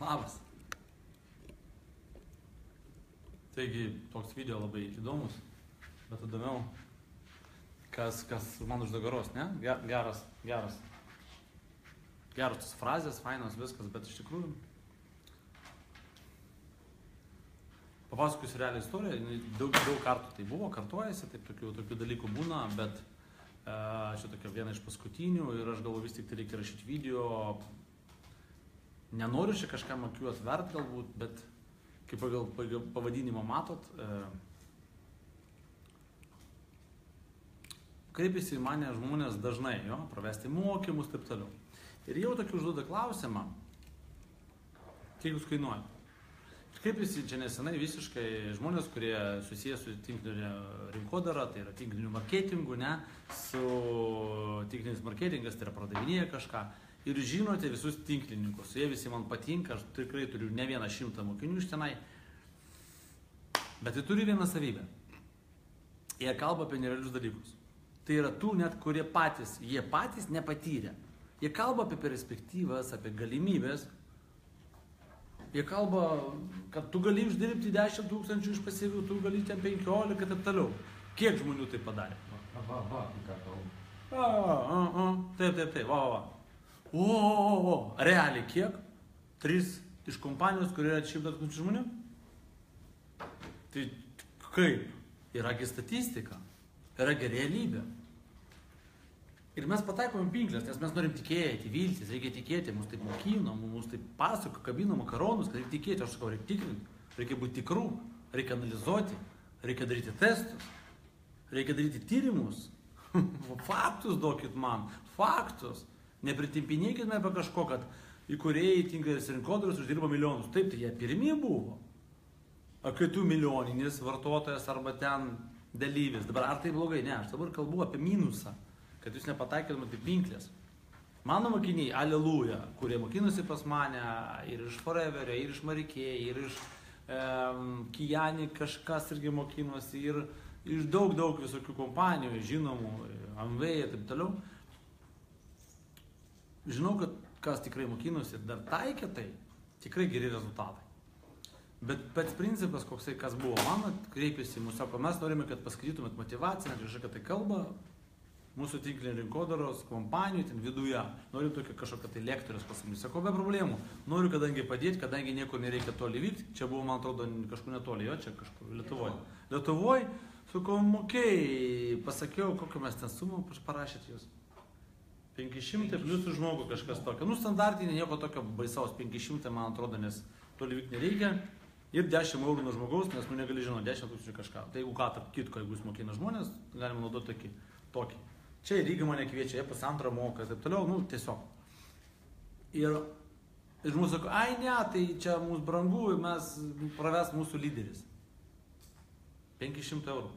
Labas. Taigi, toks video labai įdomus, bet įdomiau, kas man už nugaros, ne? Geros tos frazės, fainos viskas, bet iš tikrųjų papasakosiu realią istoriją, daug kartų tai buvo, kartuojasi, taip tokių dalykų būna, bet čia tokia viena iš paskutinių ir aš galvoju vis tik tai reikia rašyti video. Nenoriu čia kažkam akių atvert galbūt, bet kaip pagal pavadinimą matot, kreipėsi į mane žmonės dažnai, pravesti mokymus, taip toliau. Ir jau tokį užduoda klausimą, kiek jūs kainuoja. Ir kreipėsi čia nesenai visiškai žmonės, kurie susijęs su tinklinio rinkodara, tai yra tinkliniu marketingu, ne, su tinklinis marketingas, tai yra pardavinėja kažką. Ir žinote visus tinklininkus, jie visi man patinka, aš tikrai turiu ne vieną 100 mokinių iš tenai, bet tai turi vieną savybę. Jie kalba apie nerealius dalykus. Tai yra tų net, kurie jie patys nepatyrė. Jie kalba apie perspektyvas, apie galimybės. Jie kalba, kad tu gali uždirbti 10 tūkstančių iš pasyvių, tu gali ten 15 ir taip toliau. Kiek žmonių tai padarė? Taip. Realiai kiek? 3 iš kompanijos, kurie yra 100 tūkstančių žmonių? Tai kaip? Yragi statistika, yragi realybė. Ir mes pataikom pinklės, nes mes norim tikėti, viltis, reikia tikėti, mus taip mokino, mus taip pasako, kabino makaronus, kad reikia tikėti, aš sakau, reikia tikrinti, reikia būti tikrų, reikia analizuoti, reikia daryti testus, reikia daryti tyrimus. Faktus duokit man, faktus. Nepritimpinėkime apie kažko, kad įkūrėjai tinklinės rinkodaros uždirba milijonus. Taip, tai jie pirmie buvo. O kai tu milijoninis vartotojas arba ten dalyvis. Dabar ar tai blogai? Ne, aš dabar kalbu apie minusą, kad jūs nepataikytumėte į pinklės. Mano mokiniai, aleluja, kurie mokinusi pas mane ir iš Foreverio, ir iš Marikėje, ir iš Kijani kažkas irgi mokinosi, ir iš daug visokių kompanijų, žinomų, Amway ir taip toliau. Žinau, kad kas tikrai mokinusi ir dar taikė, tai tikrai geri rezultatai. Bet pats principas, koksai kas buvo mano, kreipėsi į mūsų, sako, mes norime, kad paskaitytumėt motivaciją, kažką tai kalba mūsų tinklinio rinkodaros kompanijų ten viduje. Noriu tokio kažkokio tai lektorius pasakyti. Sako, be problemų. Noriu, kadangi padėti, kadangi niekur nereikia toli vykti. Čia buvo, man atrodo, kažkur netoli, čia kažkur Lietuvoje. Sako, mokėjai, pasakiau, kokią mes ten sumą parašėt jūs. 500 plius žmogų kažkas tokio. Nu, standartinė, nieko tokio baisaus. 500, man atrodo, nes toli vykti nereikia. Ir 10 eurų nuo žmogaus, nes negali žinoti, 10 tūkstančių kažką. Tai jeigu ką, tarp kitko, jeigu jūs mokina žmonės, galima naudoti tokį. Čia į Rygą mane kviečia, jie pas antrą moka, taip toliau, nu, tiesiog. Ir žmogus sako, ai ne, tai čia mūsų brangu, mes praves mūsų lyderis. 500 eurų.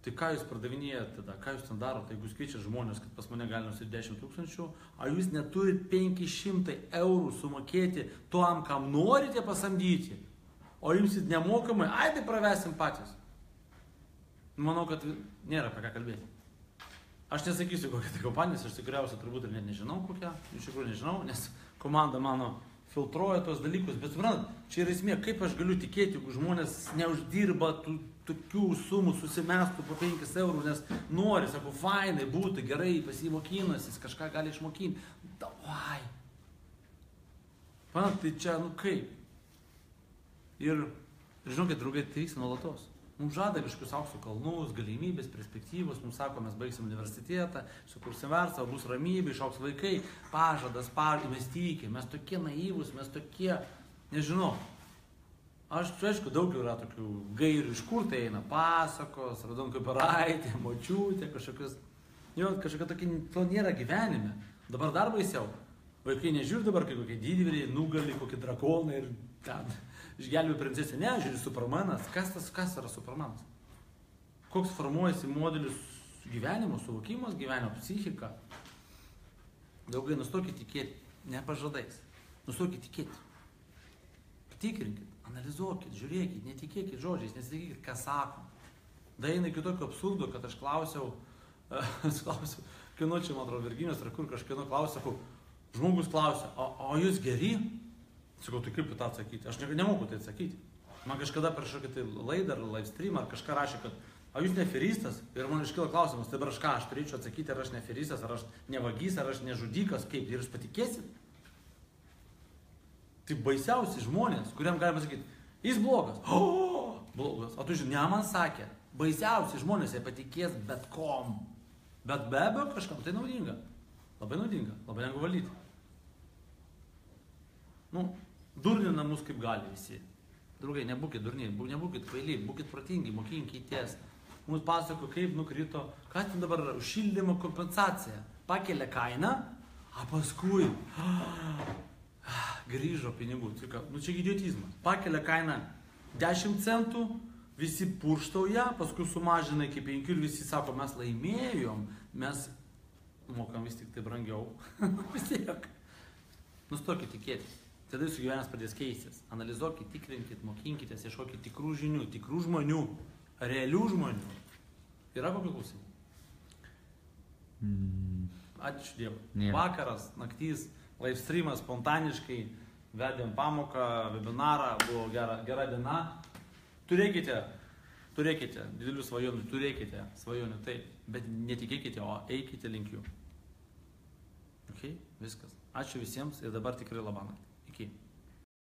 Tai ką jūs pardavinėjate tada, ką jūs ten darote, jeigu jūs keičiate žmonės, kad pas mane gali nusipirkti 10 tūkstančių, ar jūs neturite 500 eurų sumokėti tuom, kam norite pasamdyti, o jums nemokamai, ai tai pravesim patys. Manau, kad nėra apie ką kalbėti. Aš nesakysiu, kokia tai kompanija, aš tikriausiai turbūt ir net nežinau kokią, iš tikrųjų nežinau, nes komanda mano filtruoja tuos dalykus, bet suprantat, čia yra esmė, kaip aš galiu tikėti, jeigu žmonės neuždirba tokių sumų, susimestų po 5 eurų, nes nori, sako, fainai, būtų gerai, pasimokinas, jis kažką gali išmokinti. Davai. Panat, tai čia, nu kaip? Ir žinokit, draugai, tai vyksta nuolatos. Mums žada kažkokius aukso kalnus, galimybės, perspektyvos, mums sako, mes baigsim universitetą, sukursim verslą, bus ramybė, išauks vaikai, pažadas, mes tikim, mes tokie naivūs, mes tokie, nežinau. Aš, aišku, daug yra tokių gairių, iš kur tai eina, pasakos, radom kaip paraitė, močiutė, kažkokios, kažkokia tokia, to nėra gyvenime. Dabar dar baisiau. Vaikai nežiūri dabar, kai kokie didvyriai, nugali, kokie drakonai ir ten išgelbėjo princesę. Ne, žiūrėjau, Supermanas. Kas yra Supermanas? Koks formuojasi modelis gyvenimo, suvokimas, gyvenimo psichika? Daugai, nustokit tikėti, ne pažadais. Nustokit tikėti. Patikrinkit, analizuokit, žiūrėkit, netikėkit žodžiais, nesitikėkit, ką sakom. Daina iki tokio absurdo, kad aš klausiau kino, čia man atrodo Virginijos, ar kur kažkino klausiau, žmogus klausia, o jūs geri? Sakau, tai kaip tą atsakyti? Aš nemoku tai atsakyti. Man kažkada prieš kažkokį laidą ar live stream ar kažką rašė, kad o jūs neferistas? Ir man iškilo klausimas, tai aš ką, aš turėčiau atsakyti, ar aš neferistas, ar aš nevagys, ar aš nežudikas, kaip? Ir jūs patikėsit? Tai baisiausi žmonės, kuriam galima sakyti, jis blogas. Blogas. O tu žinai, ne man sakė. Baisiausi žmonės jie patikės bet kom. Bet be abejo kažkam tai naudinga. Labai naudinga, labai lengva valyti. Durnina mus kaip gali visi. Draugai, nebūkit durniai, nebūkit kvailiai, būkit protingi, mokinkitės. Mums pasako, kaip nukrito, kas ten dabar yra, šildymo kompensacija. Pakelia kainą, o paskui grįžo pinigų. Čia idiotizmas. Pakelia kainą 10 centų, visi purštauja, paskui sumažina iki 5 ir visi sako, mes laimėjom, mes mokam vis tik tai brangiau. Visiek. Nustokit tikėtis. Tada jūsų gyvenimas pradės keistis. Analizuokit, tikrinkit, mokinkitės, ieškokit tikrų žinių, tikrų žmonių, realių žmonių. Yra kokių klausimų? Ačiū Dievui. Vakaras, naktys, live streamas, spontaniškai, vedėm pamoką, webinarą, buvo gera diena. Turėkite didelių svajonių, turėkite svajonių, taip, bet netikėkite, o eikite link jų. Ok, viskas. Ačiū visiems ir dabar tikrai labanai.